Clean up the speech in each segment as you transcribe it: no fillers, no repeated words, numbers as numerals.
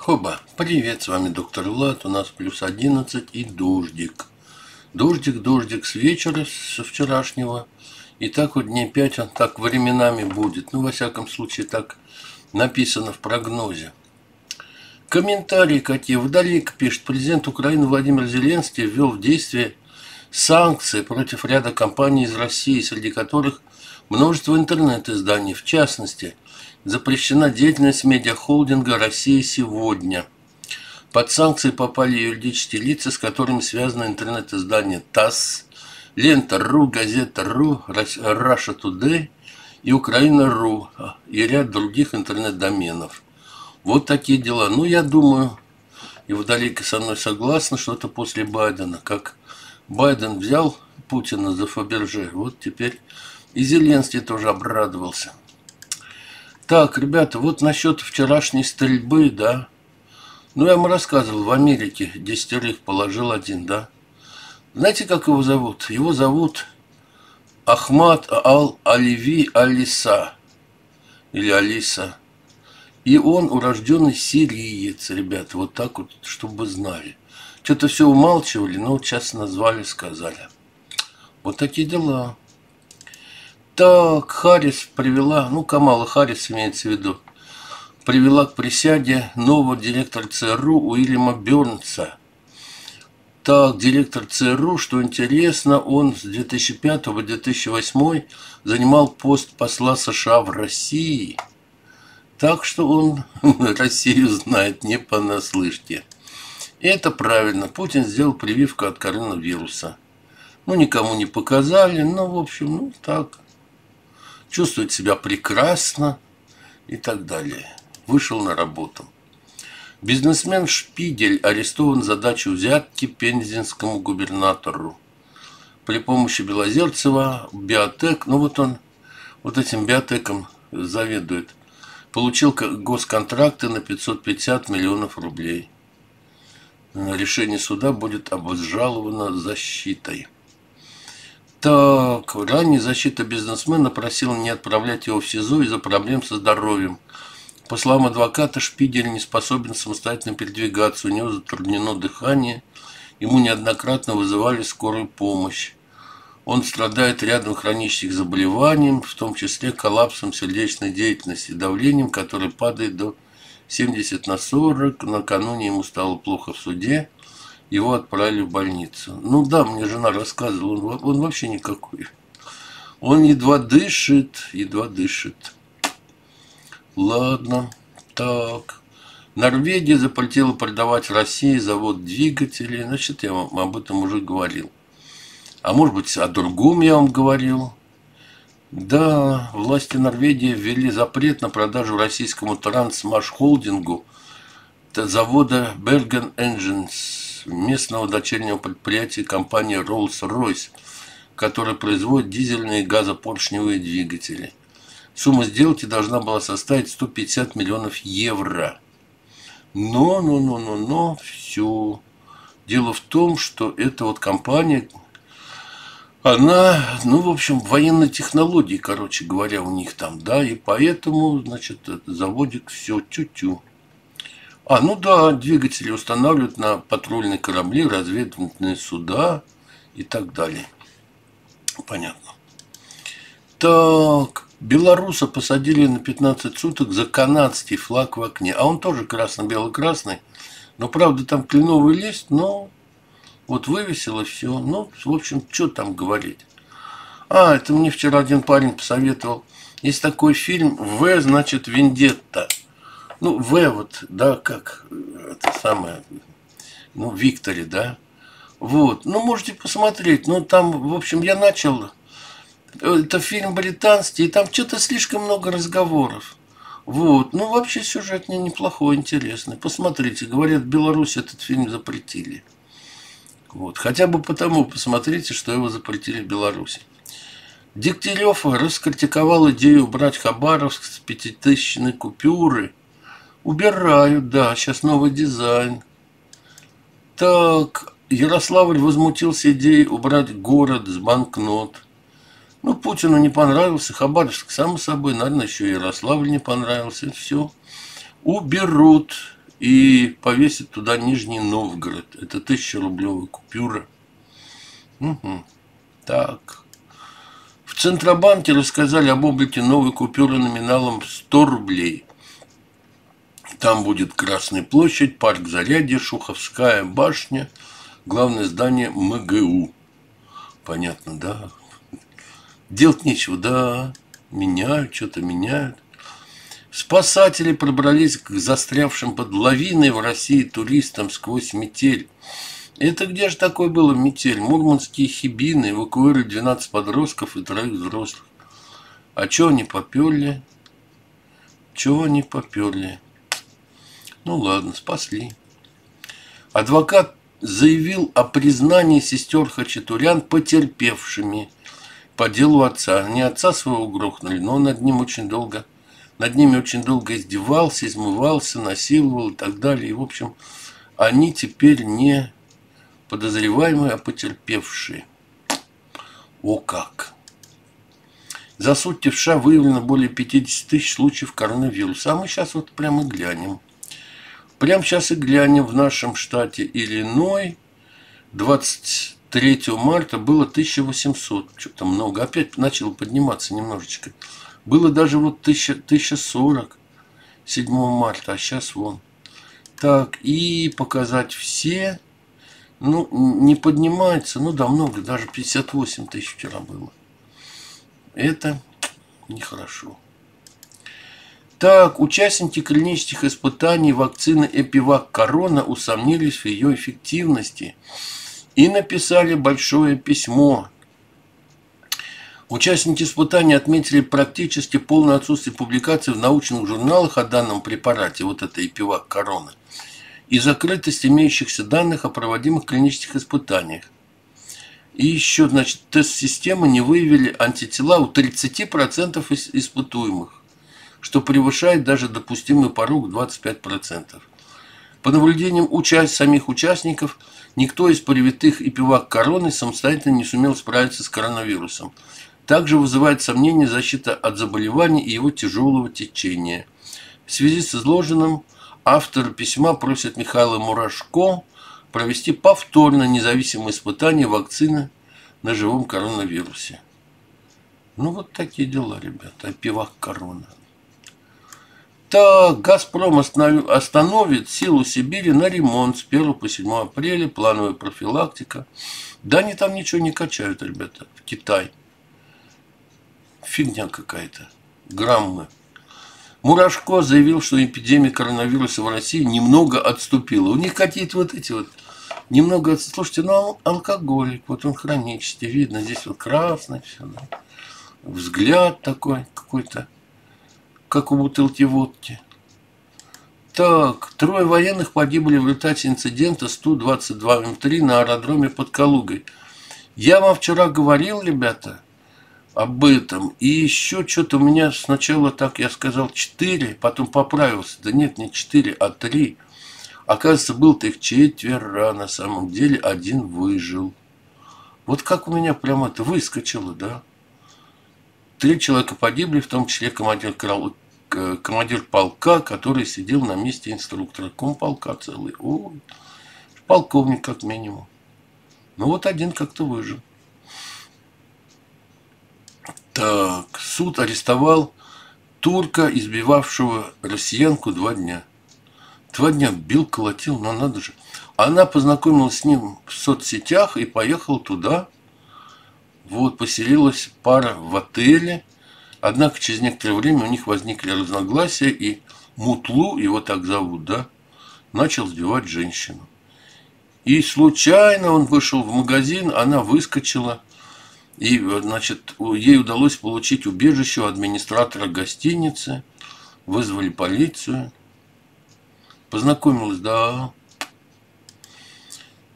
Хоба, привет, с вами доктор Влад, у нас плюс 11 и дождик. Дождик с вечера, со вчерашнего. И так вот дней 5 он так временами будет. Ну, во всяком случае, так написано в прогнозе. Комментарии какие. Вдалек пишет, президент Украины Владимир Зеленский ввел в действие санкции против ряда компаний из России, среди которых множество интернет-изданий. В частности, запрещена деятельность медиахолдинга «Россия сегодня». Под санкции попали юридические лица, с которыми связаны интернет-издания ТАСС, Лента РУ, Газета РУ, Раша Тудэ и Украина Ру и ряд других интернет-доменов. Вот такие дела. Ну, я думаю, и вдалеке со мной согласны, что это после Байдена. Как Байден взял Путина за Фаберже, вот теперь и Зеленский тоже обрадовался. Так, ребята, вот насчет вчерашней стрельбы, да. Ну, я вам рассказывал, в Америке десятерых положил один, да. Знаете, как его зовут? Его зовут Ахмад Ал Аливи Алиса. Или Алиса. И он урожденный сириец, ребята. Вот так вот, чтобы знали. Что-то все умалчивали, но вот сейчас назвали, сказали. Вот такие дела. Так, Харрис привела, ну, Камала Харрис имеется в виду, привела к присяге нового директора ЦРУ Уильяма Бёрнса. Так, директор ЦРУ, что интересно, он с 2005 по 2008 занимал пост посла США в России. Так что он Россию знает не понаслышке. И это правильно, Путин сделал прививку от коронавируса. Ну, никому не показали, но, в общем, ну, так... Чувствует себя прекрасно и так далее. Вышел на работу. Бизнесмен Шпигель арестован за дачу взятки пензенскому губернатору. При помощи Белозерцева биотек, ну вот он, вот этим биотеком заведует, получил госконтракты на 550 миллионов рублей. Решение суда будет обжаловано защитой. Так, ранее защита бизнесмена просила не отправлять его в СИЗО из-за проблем со здоровьем. По словам адвоката, Шпигель не способен самостоятельно передвигаться, у него затруднено дыхание, ему неоднократно вызывали скорую помощь. Он страдает рядом хронических заболеваний, в том числе коллапсом сердечной деятельности, давлением, которое падает до 70/40. Накануне ему стало плохо в суде. Его отправили в больницу. Ну да, мне жена рассказывала, он вообще никакой. Он едва дышит. Ладно, так. Норвегия запретила продавать России завод двигателей. Значит, я вам об этом уже говорил. А может быть, о другом я вам говорил. Да, власти Норвегии ввели запрет на продажу российскому трансмашхолдингу завода Bergen Engines, местного дочернего предприятия компании Rolls-Royce, которая производит дизельные газопоршневые двигатели. Сумма сделки должна была составить 150 миллионов евро. Но, все. Дело в том, что эта вот компания, она, ну, в общем, военные технологии, короче говоря, у них там, да, и поэтому, значит, заводик все тю-тю. А, ну да, двигатели устанавливают на патрульные корабли, разведывательные суда и так далее. Понятно. Так, белоруса посадили на 15 суток за канадский флаг в окне. А он тоже красно-бело-красный. Но, правда, там кленовый лист, но вот вывесило все. Ну, в общем, что там говорить. А, это мне вчера один парень посоветовал. Есть такой фильм «В» значит «Вендетта». Ну, В, вот, да, как это самое, ну, Виктори, да. Вот, ну, можете посмотреть, ну, там, в общем, я начал, это фильм британский, и там что-то слишком много разговоров. Вот, ну, вообще сюжет мне неплохой, интересный. Посмотрите, говорят, в Беларуси этот фильм запретили. Вот, хотя бы потому посмотрите, что его запретили в Беларуси. Дегтярев раскритиковал идею убрать Хабаровск с 5000-ной купюры. Убирают, да, сейчас новый дизайн. Так, Ярославль возмутился идеей убрать город с банкнот. Ну, Путину не понравился, Хабаровск, само собой, наверное, еще и Ярославль не понравился, все. Уберут и повесит туда Нижний Новгород. Это 1000-рублевая купюра. Угу. Так. В Центробанке рассказали об облике новой купюры номиналом 100 рублей. Там будет Красная площадь, Парк Зарядье, Шуховская башня, главное здание МГУ. Понятно, да? Делать нечего, да? Меняют, что-то меняют. Спасатели пробрались к застрявшим под лавиной в России туристам сквозь метель. Это где же такое было метель? Мурманские хибины эвакуировали 12 подростков и 3 взрослых. А чего они поперли? Чего они поперли? Ну ладно, спасли. Адвокат заявил о признании сестер Хачатурян потерпевшими по делу отца. Они отца своего грохнули, но он над ними очень долго издевался, измывался, насиловал и так далее. И, в общем, они теперь не подозреваемые, а потерпевшие. О как! За сутки в США выявлено более 50 000 случаев коронавируса. А мы сейчас вот прямо глянем. Прямо сейчас и глянем. В нашем штате Иллиной 23 марта было 1800. Что-то много. Опять начало подниматься немножечко. Было даже вот 1040 7 марта, а сейчас вон. Так, и показать все. Ну, не поднимается, ну да много, даже 58 000 вчера было. Это нехорошо. Так, участники клинических испытаний вакцины ЭпиВакКорона усомнились в ее эффективности и написали большое письмо. Участники испытаний отметили практически полное отсутствие публикаций в научных журналах о данном препарате, вот это ЭпиВакКорона, и закрытость имеющихся данных о проводимых клинических испытаниях. И еще, значит, тест-системы не выявили антитела у 30% испытуемых, что превышает даже допустимый порог 25%. По наблюдениям самих участников, никто из привитых ЭпиВакКороной самостоятельно не сумел справиться с коронавирусом. Также вызывает сомнения защита от заболевания и его тяжелого течения. В связи с изложенным, автор письма просит Михаила Мурашко провести повторно независимые испытания вакцины на живом коронавирусе. Ну, вот такие дела, ребята. ЭпиВакКорона. Так, «Газпром» остановит силу Сибири на ремонт с 1 по 7 апреля. Плановая профилактика. Да они там ничего не качают, ребята. В Китай. Фигня какая-то. Граммы. Мурашко заявил, что эпидемия коронавируса в России немного отступила. У них какие-то вот эти вот немного отступили. Слушайте, ну алкоголик, вот он хронически, видно, здесь вот красный, все, да? Взгляд такой какой-то, как у бутылки водки. Так, 3 военных погибли в результате инцидента Ту-22М3 на аэродроме под Калугой. Я вам вчера говорил, ребята, об этом. И еще что-то у меня сначала так, я сказал 4, потом поправился. Да нет, не 4, а 3. Оказывается, было-то их 4, на самом деле 1 выжил. Вот как у меня прямо это выскочило, да? 3 человека погибли, в том числе командир полка, который сидел на месте инструктора. Комполка целый. О, полковник как минимум. Ну вот 1 как-то выжил. Так, суд арестовал турка, избивавшего россиянку 2 дня. 2 дня бил, колотил, но надо же. Она познакомилась с ним в соцсетях и поехала туда. Вот, поселилась пара в отеле. Однако через некоторое время у них возникли разногласия, и Мутлу, его так зовут, да, начал сбивать женщину. И случайно он вышел в магазин, она выскочила. И, значит, ей удалось получить убежище у администратора гостиницы. Вызвали полицию. Познакомилась, да.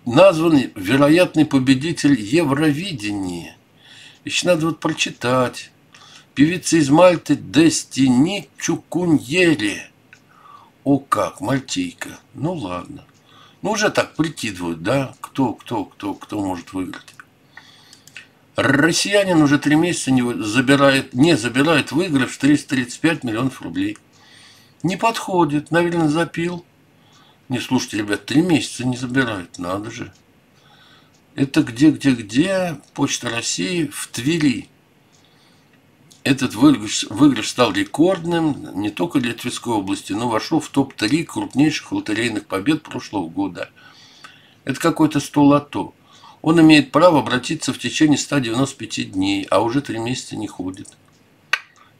Назван вероятный победитель Евровидения. Еще надо вот прочитать. Певица из Мальты Дестини Чукуньери. О как, мальтийка. Ну ладно. Ну уже так прикидывают, да? Кто может выиграть. Россиянин уже 3 месяца не забирает выигрыш в 335 миллионов рублей. Не подходит, наверное, запил. Не, слушайте, ребят, 3 месяца не забирают, надо же. Это где-где-где Почта России в Твери. Этот выигрыш стал рекордным не только для Тверской области, но вошел в топ-3 крупнейших лотерейных побед прошлого года. Это какой-то 100 лото. Он имеет право обратиться в течение 195 дней, а уже 3 месяца не ходит.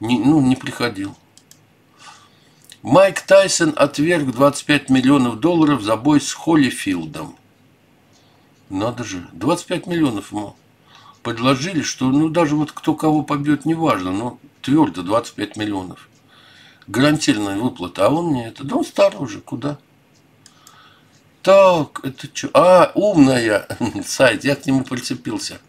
Не приходил. Майк Тайсон отверг 25 миллионов долларов за бой с Холлифилдом. Надо же, 25 миллионов ему предложили, что даже вот кто кого побьет, неважно, но твердо 25 миллионов. Гарантированная выплата, а он мне это, да он старый уже, куда? Так, это что? А, умная сайт, я к нему прицепился.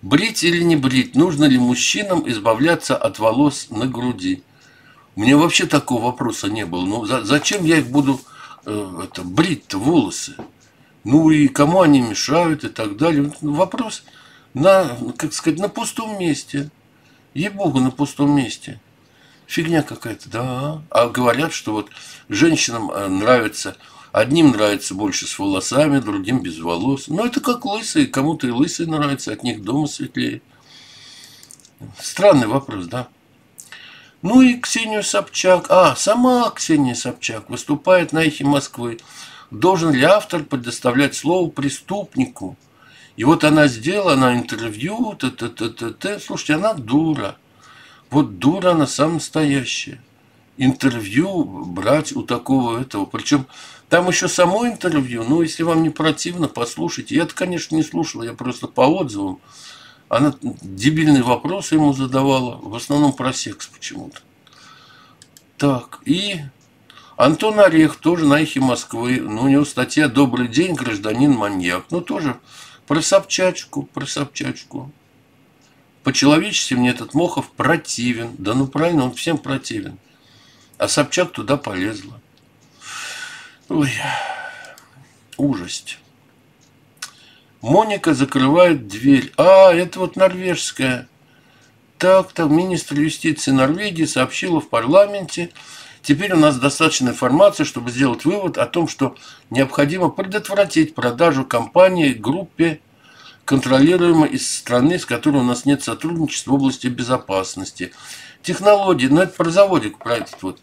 Брить или не брить, нужно ли мужчинам избавляться от волос на груди? У меня вообще такого вопроса не было. Ну, зачем я их буду брить-то, волосы? Ну и кому они мешают и так далее. Ну, вопрос на пустом месте. Ей-богу, на пустом месте. Фигня какая-то, да. А говорят, что вот женщинам нравится, одним нравится больше с волосами, другим без волос. Но это как лысые, кому-то и лысые нравятся, от них дома светлее. Странный вопрос, да. Ну и Ксению Собчак. А, сама Ксения Собчак выступает на эхе Москвы. Должен ли автор предоставлять слово преступнику? И вот она сделала, она интервью, Слушайте, она дура. Вот дура она самая настоящая. Интервью брать у такого этого. Причем там еще само интервью, ну если вам не противно, послушайте. Я-то, конечно, не слушал, я просто по отзывам. Она дебильные вопросы ему задавала, в основном про секс почему-то. Так, и Антон Орех тоже на эхе Москвы. Ну, у него статья «Добрый день, гражданин маньяк». Ну, тоже про Собчачку, По-человечески мне этот Мохов противен. Да ну правильно, он всем противен. А Собчак туда полезла. Ой, ужасть. Моника закрывает дверь. А, это вот норвежская. Так, министр юстиции Норвегии сообщила в парламенте. Теперь у нас достаточно информации, чтобы сделать вывод о том, что необходимо предотвратить продажу компании группе, контролируемой из страны, с которой у нас нет сотрудничества в области безопасности. Технологии, это про заводик, про этот вот.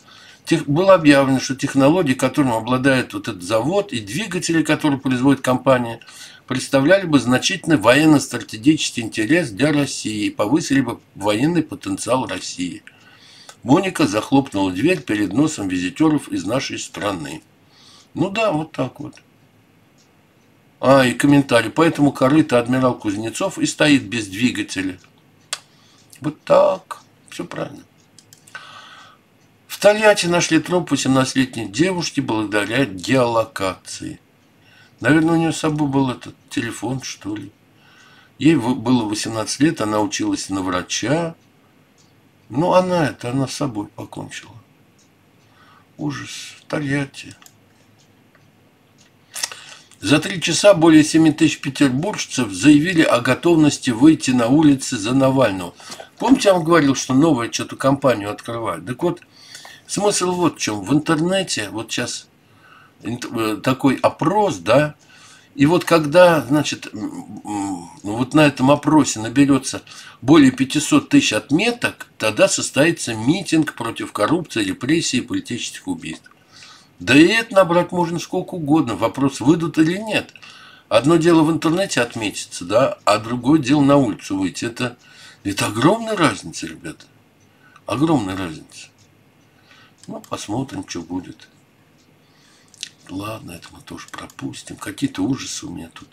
Было объявлено, что технологии, которым обладает вот этот завод, и двигатели, которые производит компания, представляли бы значительный военно-стратегический интерес для России и повысили бы военный потенциал России. Моника захлопнула дверь перед носом визитеров из нашей страны. Ну да, вот так вот. А, и комментарий. Поэтому корыто адмирал Кузнецов и стоит без двигателя. Вот так. Все правильно. В Тольятти нашли труп 18-летней девушки благодаря геолокации. Наверное, у нее с собой был этот телефон, что ли. Ей было 18 лет, она училась на врача. Ну, она с собой покончила. Ужас. Тольятти. За 3 часа более 7 000 петербуржцев заявили о готовности выйти на улицы за Навального. Помните, я вам говорил, что новую что-то компанию открывают? Так вот, смысл вот в чем. В интернете, вот сейчас такой опрос, да, и вот когда, значит, вот на этом опросе наберется более 500 000 отметок, тогда состоится митинг против коррупции, репрессий и политических убийств. Да и это набрать можно сколько угодно. Вопрос, выйдут или нет. Одно дело в интернете отметиться, да, а другое дело на улицу выйти. Это огромная разница, ребята. Огромная разница. Ну, посмотрим, что будет. Ладно, это мы тоже пропустим. Какие-то ужасы у меня тут.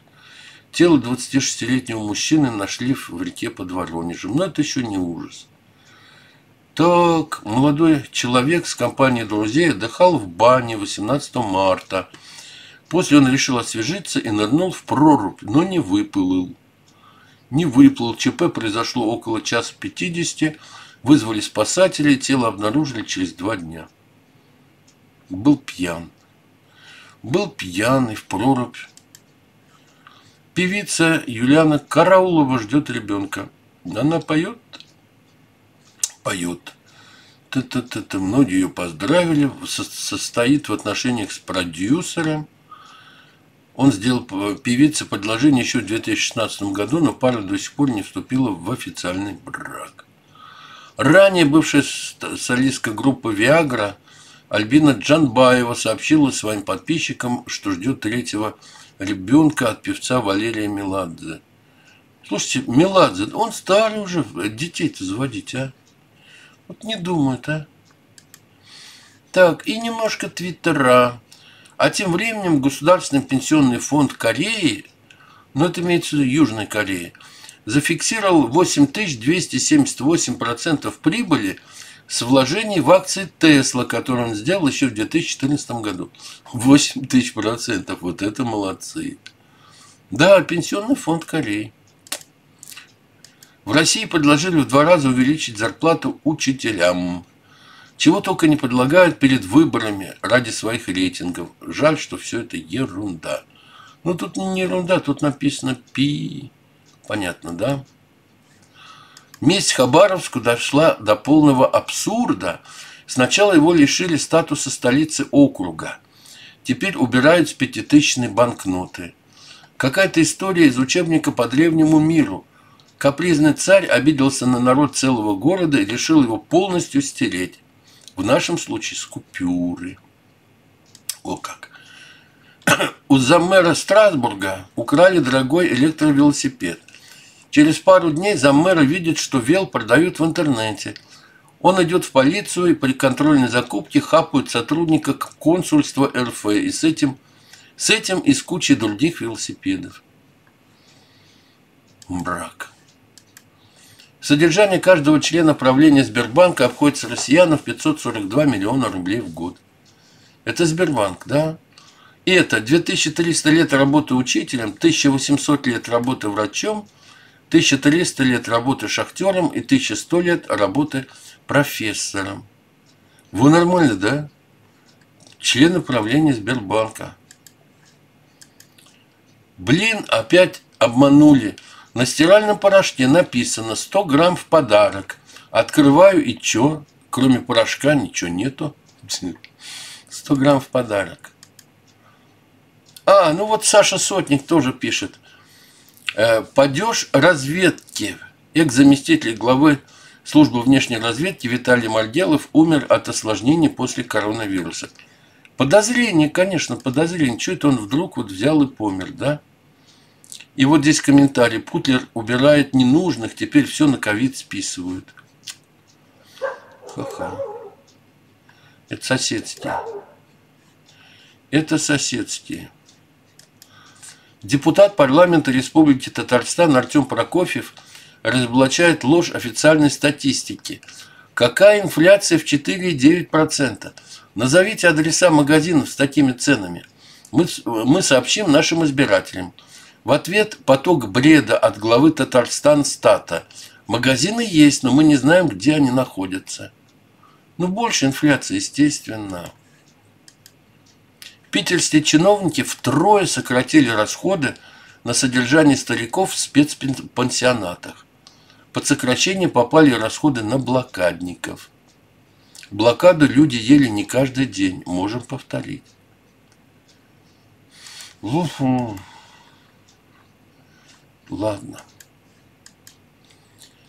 Тело 26-летнего мужчины нашли в реке под Воронежем. Но это еще не ужас. Так, молодой человек с компанией друзей отдыхал в бане 18 марта. После он решил освежиться и нырнул в прорубь, но не выплыл. ЧП произошло около 1:50. Вызвали спасателей, тело обнаружили через 2 дня. Был пьян. Был пьяный в прорубь. Певица Юлиана Караулова ждет ребенка. Она поет? Поет. Многие ее поздравили. Состоит в отношениях с продюсером. Он сделал певице предложение еще в 2016 году, но пара до сих пор не вступила в официальный брак. Ранее бывшая солистка группы «Виагра» Альбина Джанбаева сообщила своим подписчикам, что ждет третьего ребенка от певца Валерия Меладзе. Слушайте, Меладзе, он старый уже, детей-то заводить, а? Вот не думают, а? Так, и немножко твиттера. А тем временем Государственный пенсионный фонд Кореи, ну это имеется в виду Южной Кореи, зафиксировал 8278% прибыли с вложений в акции Тесла, которые он сделал еще в 2014 году. 8000%, вот это молодцы. Да, пенсионный фонд Кореи. В России предложили в 2 раза увеличить зарплату учителям. Чего только не предлагают перед выборами ради своих рейтингов. Жаль, что все это ерунда. Ну, тут не ерунда, тут написано «пи». Понятно, да? Месть Хабаровску дошла до полного абсурда. Сначала его лишили статуса столицы округа. Теперь убирают с 5000-ной банкноты. Какая-то история из учебника по древнему миру. Капризный царь обиделся на народ целого города и решил его полностью стереть. В нашем случае с купюры. О как! У заммэра Страсбурга украли дорогой электровелосипед. Через пару дней заммэра видит, что вел продают в интернете. Он идет в полицию и при контрольной закупке хапают сотрудника консульства РФ. И с этим и с кучей других велосипедов. Брак. Содержание каждого члена правления Сбербанка обходится россиянам в 542 миллиона рублей в год. Это Сбербанк, да? И это 2300 лет работы учителем, 1800 лет работы врачом, 1300 лет работы шахтером и 1100 лет работы профессором. Вы нормально, да? Члены правления Сбербанка. Блин, опять обманули. На стиральном порошке написано 100 грамм в подарок. Открываю и чё? Кроме порошка ничего нету. 100 грамм в подарок. А, ну вот Саша Сотник тоже пишет. Падеж разведки. Экс-заместитель главы службы внешней разведки Виталий Маргелов умер от осложнений после коронавируса. Подозрение, конечно, подозрение. Чё это он вдруг вот взял и помер, да? И вот здесь комментарий. Путлер убирает ненужных, теперь все на ковид списывают. Ха-ха. Это соседские. Это соседские. Депутат парламента Республики Татарстан Артем Прокофьев разоблачает ложь официальной статистики. Какая инфляция в 4,9%? Назовите адреса магазинов с такими ценами. Мы сообщим нашим избирателям. В ответ поток бреда от главы Татарстан-Стата. Магазины есть, но мы не знаем, где они находятся. Ну, больше инфляции, естественно. Питерские чиновники втрое сократили расходы на содержание стариков в спецпансионатах. Под сокращение попали расходы на блокадников. Блокаду люди ели не каждый день. Можем повторить. Уху. Ладно.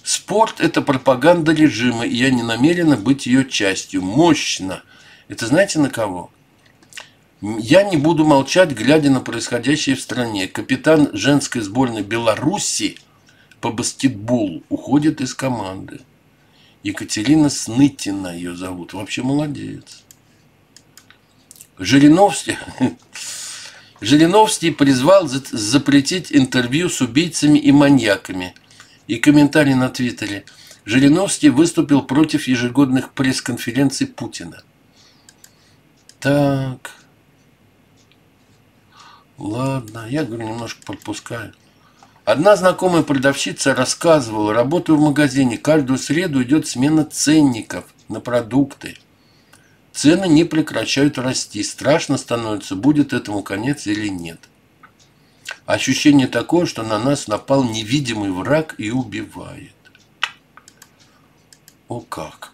Спорт – это пропаганда режима, и я не намерена быть ее частью. Мощно. Это знаете на кого? Я не буду молчать, глядя на происходящее в стране. Капитан женской сборной Беларуси по баскетболу уходит из команды. Екатерина Снытина ее зовут. Вообще молодец. Жириновский... Жириновский призвал запретить интервью с убийцами и маньяками. И комментарий на Твиттере. Жириновский выступил против ежегодных пресс-конференций Путина. Так. Ладно, я говорю, немножко пропускаю. Одна знакомая продавщица рассказывала, работаю в магазине, каждую среду идет смена ценников на продукты. Цены не прекращают расти. Страшно становится, будет этому конец или нет. Ощущение такое, что на нас напал невидимый враг и убивает. О как!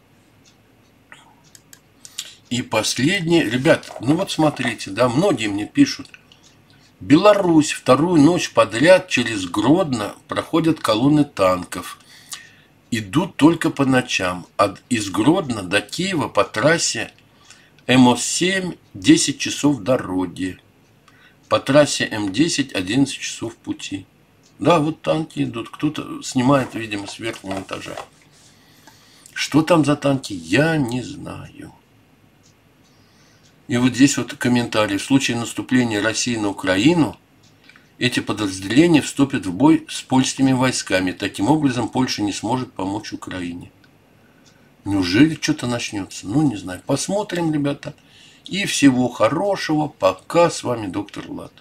И последнее, ребят, ну вот смотрите, да, многие мне пишут. Беларусь вторую ночь подряд через Гродно проходят колонны танков. Идут только по ночам. Из Гродно до Киева по трассе М7 10 часов дороги. По трассе М10 11 часов пути. Да, вот танки идут. Кто-то снимает, видимо, с верхнего этажа. Что там за танки, я не знаю. И вот здесь вот комментарий. В случае наступления России на Украину эти подразделения вступят в бой с польскими войсками. Таким образом, Польша не сможет помочь Украине. Неужели что-то начнется? Ну, не знаю. Посмотрим, ребята. И всего хорошего. Пока. С вами доктор Влад.